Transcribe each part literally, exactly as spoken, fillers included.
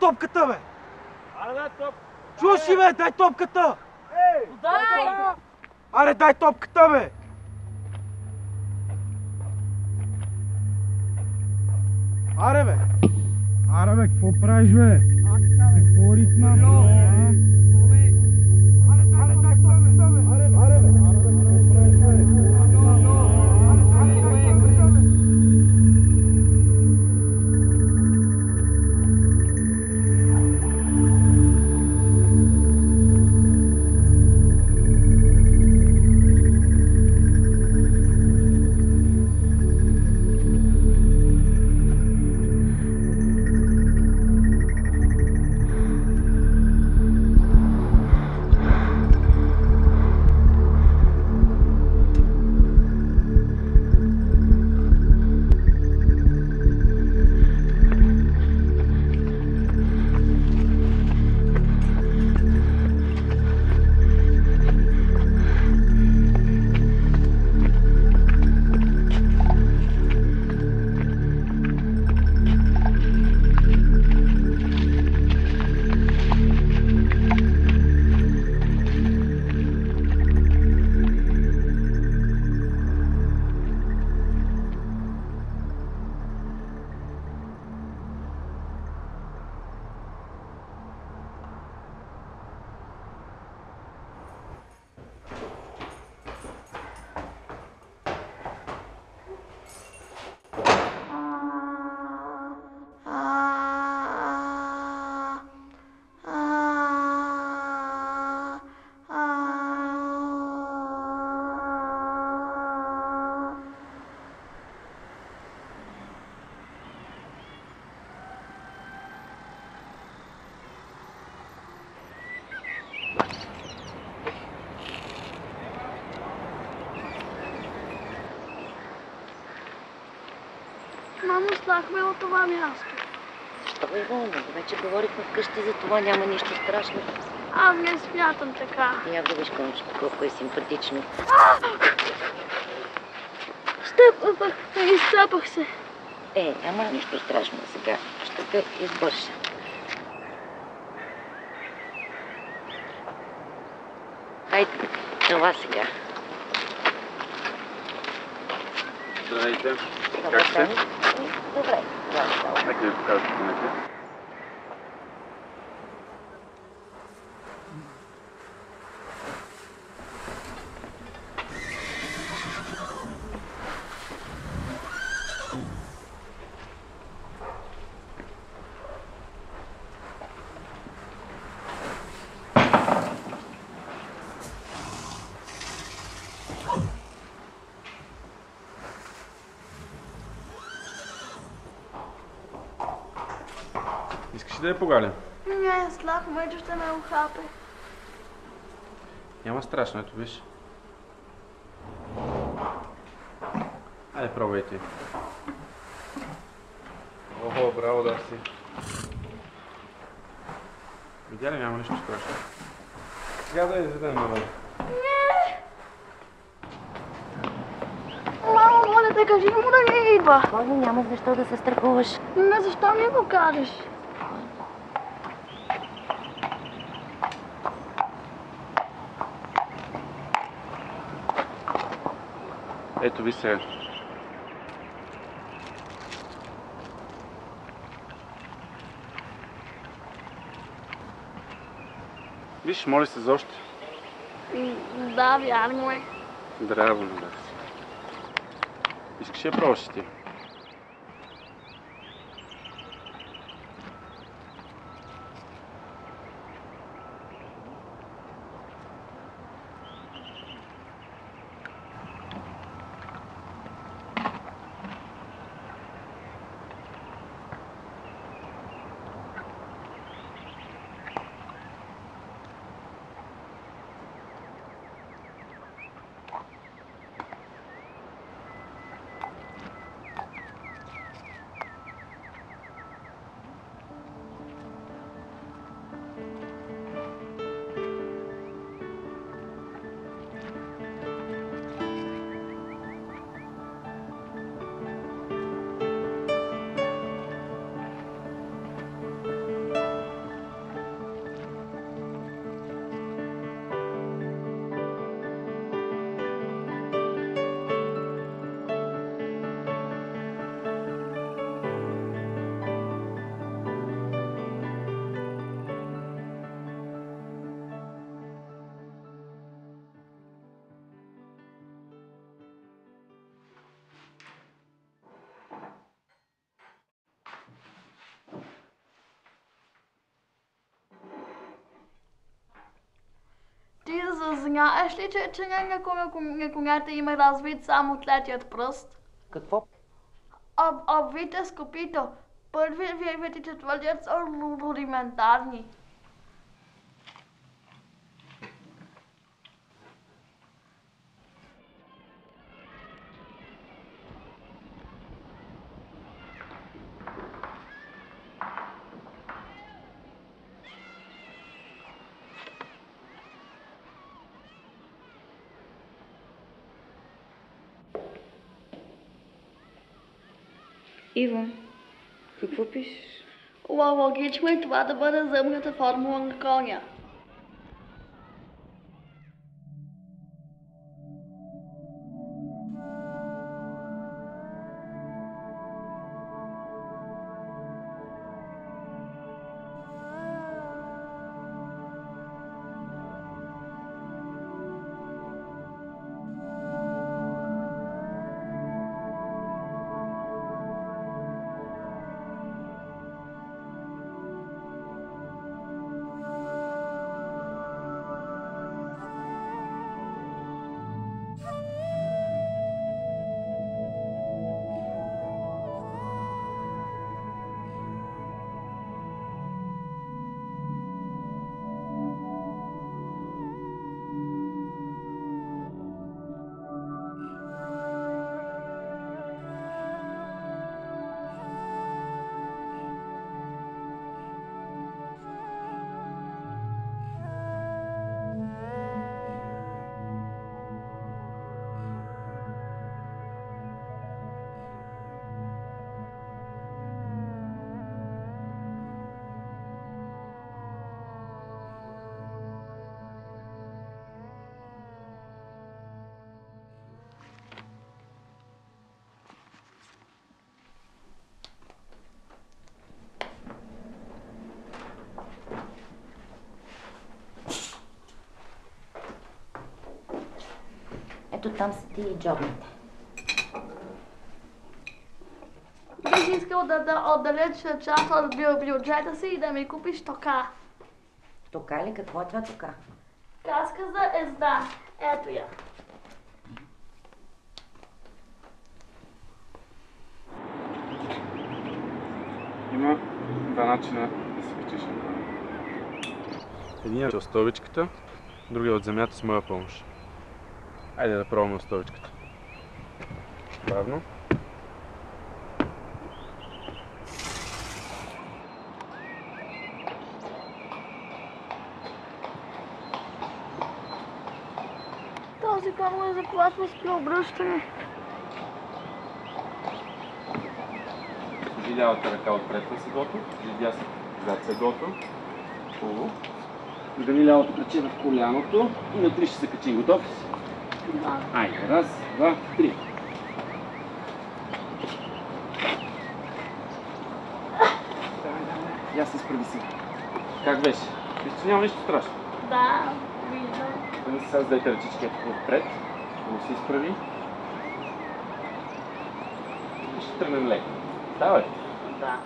топката, бе! Аре, дай топката! Чуши, бе, дай топката! Ей! Дай! Аре, дай топката, бе! Аре, бе! Аре, бе, какво правиш, бе? Се говори с нас, бе! Махмело това място. Защо ме вълна? Вече говорихме вкъщи за това, няма нищо страшно. Аз не смятам така. Я губиш кончето, колко е симпатично. Стъпвах се, изцапах се. Е, няма нищо страшно сега. Ще те избърша. Хайде, това сега. Здравейте. Как сте? Добре. Нека ви покажа документите. Да я погаля. Не, е слабо, мъчо ще ме ухапе. Няма страшно, ето виж. Айде, пробайте. Охо, браво, да си. Видя ли, няма нищо страшно. Сега да я изведем на мен. Не! Мамо, моля те, кажи му да не идва. Боли, няма защо да се страхуваш. Не, защо ми го кажеш? Ето ви сега. Виж, моли се за още. Да, вярно е. Драво, да си. Искаш я пробваш ти? деня, а ще че, че някога има развит само третият пръст? Какво? Об, обвите с копито. Първият и четвъртият са рудиментарни. Иво, какво пишеш? Логично е това да бъде зъбната формула на коня. Ето там са ти джобните. Бих искал да, да отдалеча част от бюджета си и да ми купиш тока. Тока ли? Какво е това тока? Каска за езда. Ето я. Има два начина да се качиш на коня. Единият е от столбичката, другият от земята с моя помощ. Айде да пробваме остовичката. Бавно. Този камъл е заплатва с преобръщане. И лявата ръка отпред на седото, и дясната зад седото. Хубаво. Дали лявото плече в коляното и на три ще се качи. Готов ли си? Да. Айде, раз, два, три. Давай, давай. Я се справи сега. Как беше? Виж, че няма нищо страшно. Да, виждам. Сега с дайте ръчички отпред. Много се изправи. И ще тръгнем леко. Давай. Да.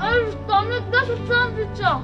Ай, что мне даже сам вечер?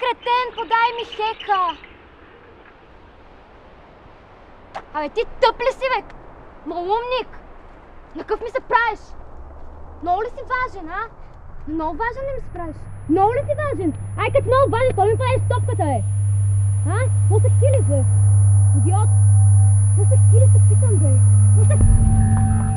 кретен, подай ми хека! Абе, ти тъп ли си, бе? Малумник! На къв ми се правиш? Много ли си важен, а? Много важен ли ми се правиш? Много ли си важен? Ай, като много важен, той ми правиш топката, бе! А? Какво се хилиш, бе? Идиот! Какво се хилиш, се питам, бе? Какво се...